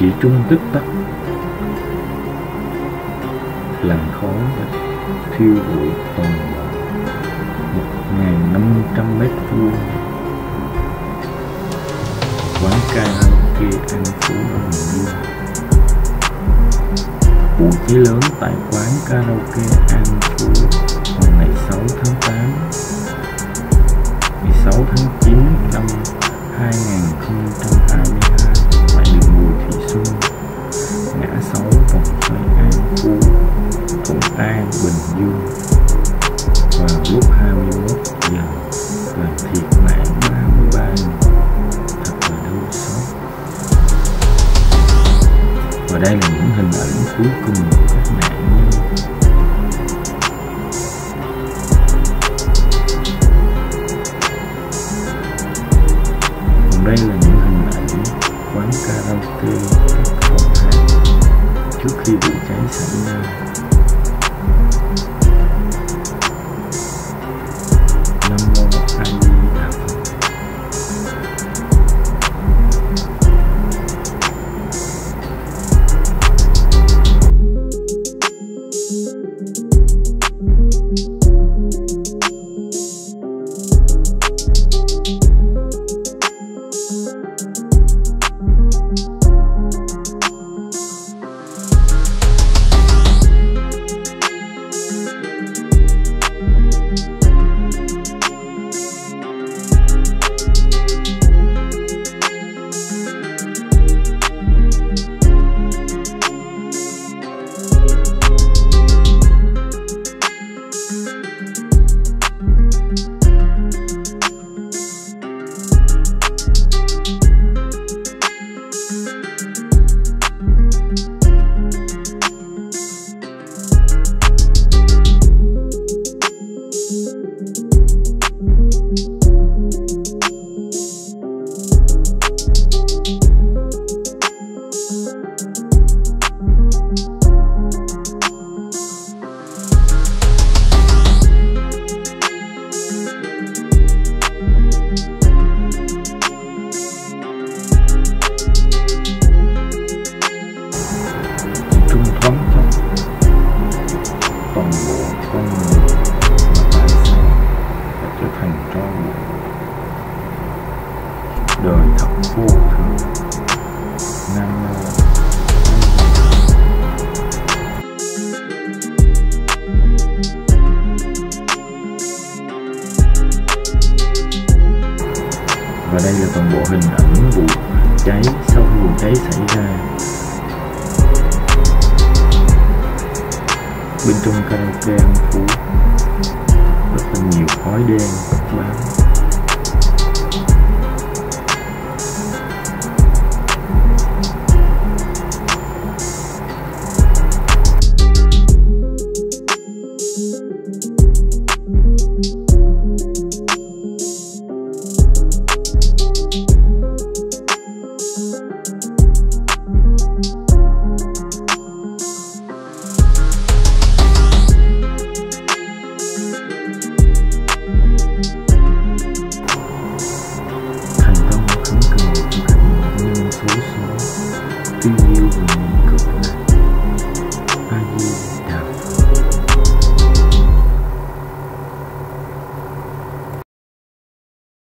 chỉ trung tức tắc, làn khói đã thiêu rụi toàn bộ 1.500 mét vuông. Quán karaoke An Phú ở Bình Dương. Vụ cháy lớn tại quán karaoke An Phú vào ngày 16 tháng 9 năm 2022 tại đường Bùi Thị Xuân, ngã 6, vòng xoay An Phú, Thuận An, Bình Dương vào lúc 21 giờ, làm thiệt mạng 33 người. Thật là đau xót. Và đây là những hình ảnh cuối cùng của các nạn nhân. Còn đây là những hình ảnh quán karaoke các phòng hát trước khi vụ cháy xảy ra. Và đây là toàn bộ hình ảnh vụ cháy sau khi vụ cháy xảy ra. Bên trong karaoke An Phú rất là nhiều khói đen bốc lên.